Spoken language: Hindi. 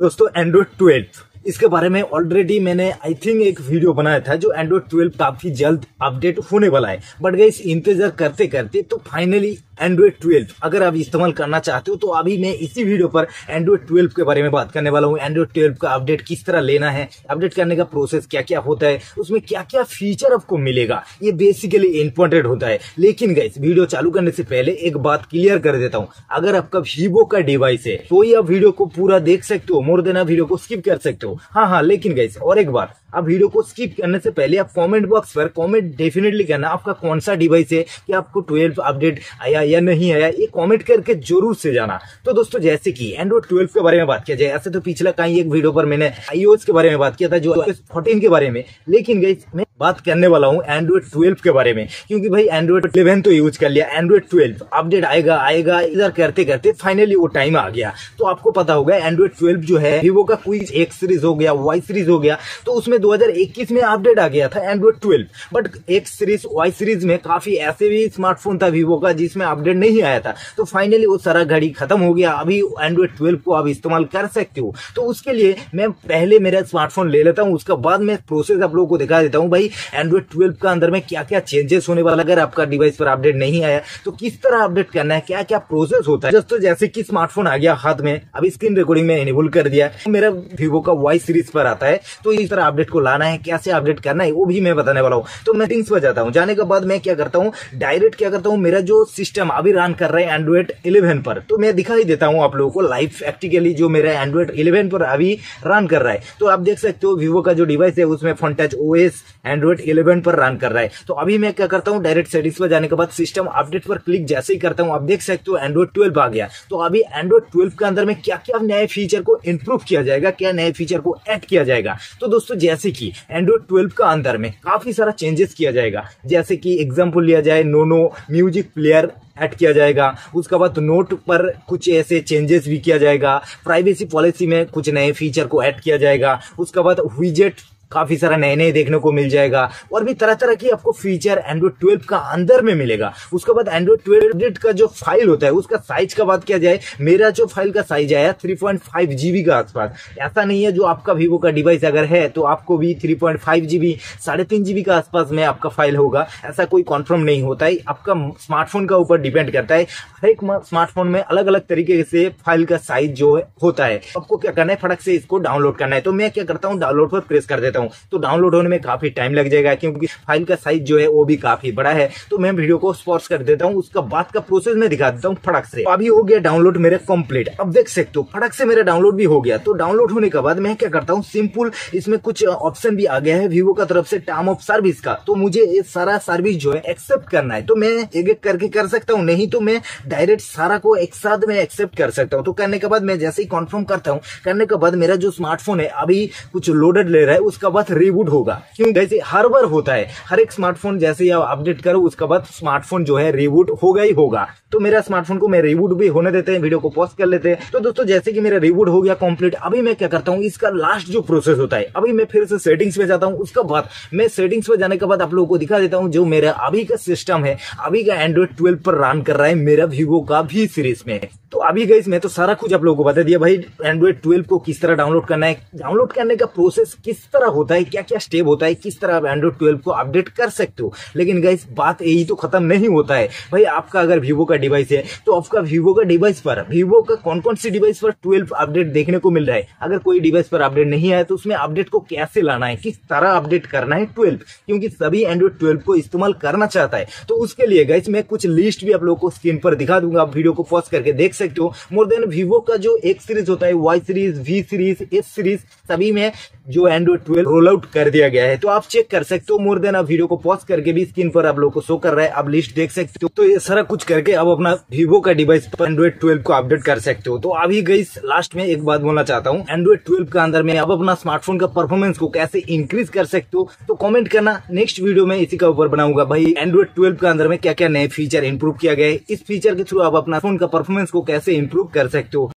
दोस्तों एंड्रॉइड 12 इसके बारे में ऑलरेडी मैंने आई थिंक एक वीडियो बनाया था जो एंड्रॉइड 12 काफी जल्द अपडेट होने वाला है। बट गाइस इंतजार करते करते तो फाइनली एंड्रॉइड 12 अगर आप इस्तेमाल करना चाहते हो तो अभी मैं इसी वीडियो पर एंड्रॉइड 12 के बारे में बात करने वाला हूँ। एंड्रॉइड 12 का अपडेट किस तरह लेना है, अपडेट करने का प्रोसेस क्या क्या होता है, उसमें क्या क्या फीचर आपको मिलेगा, ये बेसिकली इम्पोर्टेंट होता है। लेकिन गाइस वीडियो चालू करने से पहले एक बात क्लियर कर देता हूँ, अगर आपका वीवो का डिवाइस है तो ये आप वीडियो को पूरा देख सकते हो, मोर देन आप वीडियो को स्किप कर सकते हो। हाँ, लेकिन गाइस और एक बार आप वीडियो को स्किप करने से पहले आप कमेंट बॉक्स पर कमेंट डेफिनेटली करना आपका कौन सा डिवाइस है, कि आपको 12 अपडेट आया या नहीं आया, ये कमेंट करके जरूर से जाना। तो दोस्तों जैसे कि एंड्रॉइड 12 के बारे में बात किया जाए, ऐसे तो पिछला कहीं एक वीडियो पर मैंने आईओएस के बारे में बात किया था जो 14 के बारे में, लेकिन गाइस मैं बात करने वाला हूँ एंड्रॉइड 12 के बारे में, क्योंकि भाई एंड्रॉइड 11 तो यूज कर लिया, एंड्रॉइड 12 अपडेट आएगा इधर करते करते फाइनली वो टाइम आ गया। तो आपको पता होगा एंड्रॉइड 12 जो है वीवो का कोई एक्स सीरीज हो गया, वाई सीरीज हो गया, तो उसमें 2021 में अपडेट आ गया था Android 12। But X series Y series में काफी ऐसे भी स्मार्टफोन था वीवो का जिसमें अपडेट नहीं आया था, तो फाइनली वो सारा घड़ी खत्म हो गया। अभी एंड्रॉइड 12 को आप इस्तेमाल कर सकते हो, तो उसके लिए मैं पहले मेरा स्मार्टफोन ले लेता हूँ, उसके बाद मैं प्रोसेस आप लोगों को दिखा देता हूँ भाई एंड्रॉइड 12 का अंदर में क्या क्या चेंजेस होने वाला, अगर आपका डिवाइस पर अपडेट नहीं आया तो किस तरह अपडेट करना है, क्या क्या प्रोसेस होता है। दोस्तों जैसे कि स्मार्टफोन आ गया हाथ में, अभी स्क्रीन रिकॉर्डिंग में इनेबल कर दिया, मेरा वीवो का वाई सीरीज पर आता है, तो इस तरह अपडेट को लाना है, कैसे अपडेट करना है वो भी मैं बताने वाला हूँ। तो मैं सेटिंग्स पर जाता हूँ, जाने के बाद मैं क्या करता हूँ डायरेक्ट क्या करता हूँ, मेरा जो सिस्टम अभी रन कर रहा है एंड्रॉइड 11 पर, तो मैं दिखाई देता हूँ आप लोगों को लाइव प्रैक्टिकली जो मेरा एंड्रॉइड 11 पर अभी रन कर रहा है। तो आप देख सकते हो वीवो का जो डिवाइस है उसमें फॉन्टच ओएस एंड्रॉइड 11 पर रन कर रहा है। तो अभी मैं क्या करता हूँ डायरेक्ट सेटिंग्स पर जाने के बाद सिस्टम अपडेट पर क्लिक जैसे ही करता हूँ आप देख सकते हो एंड्रॉइड 12 आ गया। तो अभी एंड्रॉइड 12 के अंदर में क्या क्या नए फीचर को इंप्रूव किया जाएगा, क्या नए फीचर को ऐड किया जाएगा। तो दोस्तों जैसे कि एंड्रॉइड 12 का अंदर में काफी सारा चेंजेस किया जाएगा, जैसे कि एग्जाम्पल लिया जाए नोनो म्यूजिक प्लेयर ऐड किया जाएगा, उसके बाद नोट पर कुछ ऐसे चेंजेस भी किया जाएगा, प्राइवेसी पॉलिसी में कुछ नए फीचर को ऐड किया जाएगा, उसके बाद विजेट काफी सारा नए नए देखने को मिल जाएगा, और भी तरह तरह की आपको फीचर एंड्रॉइड 12 का अंदर में मिलेगा। उसके बाद एंड्रॉइड 12 का जो फाइल होता है उसका साइज का बात किया जाए, मेरा जो फाइल का साइज आया 3.5 GB का आसपास, ऐसा नहीं है जो आपका वीवो का डिवाइस अगर है तो आपको भी 3.5 GB 3.5 GB का आसपास में आपका फाइल होगा, ऐसा कोई कॉन्फर्म नहीं होता है, आपका स्मार्टफोन का ऊपर डिपेंड करता है। हर एक स्मार्टफोन में अलग अलग तरीके से फाइल का साइज जो होता है, आपको क्या करना है फटाक से इसको डाउनलोड करना है। तो मैं क्या करता हूँ डाउनलोड पर प्रेस कर देता हूँ, तो डाउनलोड होने में काफी टाइम लग जाएगा क्योंकि फाइल का साइज जो है वो भी काफी बड़ा है। तो मैं वीडियो को पॉज कर देता हूं, उसका बाद का प्रोसेस मैं दिखा देता हूं फटाक से। अभी हो गया डाउनलोड मेरा कंप्लीट, अब देख सकते हो फटाक से मेरा डाउनलोड भी हो गया। तो डाउनलोड होने के बाद मैं क्या करता हूं सिंपल इसमें कुछ ऑप्शन भी आ गया है वीवो का तरफ से टर्म ऑफ सर्विस का, तो मुझे ये सारा सर्विस जो है एक्सेप्ट करना है, तो मैं एक एक करके कर सकता हूँ, नहीं तो मैं डायरेक्ट सारा को एक साथ में एक्सेप्ट कर सकता हूँ। तो करने के बाद मैं जैसे ही कन्फर्म करता हूँ, करने के बाद मेरा जो स्मार्टफोन है अभी कुछ लोडेड ले रहा है, उसका बाद रिबूट होगा, क्योंकि जैसे हर बार होता है हर एक स्मार्टफोन जैसे ही आप अपडेट करो उसका बाद स्मार्टफोन जो है रिबूट होगा ही होगा। तो मेरा स्मार्टफोन को मैं रिबूट भी होने देते हैं, वीडियो को पॉज कर लेते हैं। तो दोस्तों जैसे कि मेरा रिबूट हो गया कंप्लीट, अभी मैं क्या करता हूँ इसका लास्ट जो प्रोसेस होता है, अभी मैं फिर से सेटिंग्स में जाता हूँ, उसका बाद मैं सेटिंग्स में जाने के बाद आप लोगों को दिखा देता हूँ जो मेरा अभी का सिस्टम है अभी का एंड्रॉइड 12 पर रन कर रहा है मेरा वीवो का वी सीरीज में। तो अभी गाइस मैं तो सारा कुछ आप लोगों को बता दिया भाई एंड्रॉइड 12 को किस तरह डाउनलोड करना है, डाउनलोड करने का प्रोसेस किस तरह होता है, क्या क्या स्टेप होता है, किस तरह आप एंड्रॉइड 12 को अपडेट कर सकते हो। लेकिन गाइस बात यही तो खत्म नहीं होता है भाई, आपका अगर वीवो का डिवाइस है तो आपका वीवो का डिवाइस पर वीवो का कौन कौन सी डिवाइस पर 12 अपडेट देखने को मिल रहा है, अगर कोई डिवाइस पर अपडेट नहीं आया तो उसमें अपडेट को कैसे लाना है, किस तरह अपडेट करना है 12, क्योंकि सभी एंड्रॉइड 12 को इस्तेमाल करना चाहता है। तो उसके लिए गाइस मैं कुछ लिस्ट भी आप लोगों को स्क्रीन पर दिखा दूंगा, आप वीडियो को पॉज करके देख सकते हो। मोर देन वीवो का जो एक्स सीरीज होता है, Y series, V series, S series, सभी में जो एंड्रॉइड 12 रोल आउट कर दिया गया है, तो आप चेक कर सकते हो। मोर देन आप वीडियो को पॉज करके भी स्क्रीन पर आप लोगों को शो कर रहा है, आप लिस्ट देख सकते हो। तो ये सारा कुछ करके आप अपना वीवो का डिवाइस पर एंड्रॉइड 12 को अपडेट कर सकते हो। तो अभी गाइस लास्ट में एक बात बोलना चाहता हूँ, एंड्रॉइड 12 का अंदर में आप अपना स्मार्टफोन का परफॉर्मेंस को कैसे इंक्रीज कर सकते हो तो कॉमेंट करना, नेक्स्ट वीडियो में इसी का ऊपर बनाऊंगा भाई एंड्रॉइड 12 का अंदर में क्या क्या नए फीचर इंप्रूव किया गया है, इस फीचर के थ्रू आप अपना फोन का परफॉर्मेंस को कैसे इंप्रूव कर सकते हो।